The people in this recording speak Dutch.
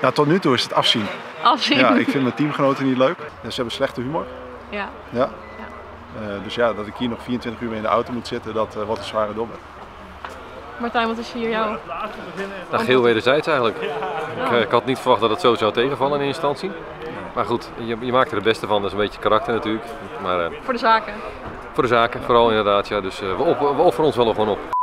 Nou, tot nu toe is het afzien. Afzien? Ja, ik vind mijn teamgenoten niet leuk. Ze hebben slechte humor. Ja. Ja. Dus ja, dat ik hier nog 24 uur mee in de auto moet zitten, dat wordt een zware dobber. Martijn, wat is hier jouw... Nou, geheel wederzijds eigenlijk. Ja. Ik had niet verwacht dat het zo zou tegenvallen in eerste instantie. Maar goed, je maakt er het beste van. Dat is een beetje karakter natuurlijk. Maar, voor de zaken? Voor de zaken, vooral inderdaad. Ja. Dus we offeren ons wel gewoon op.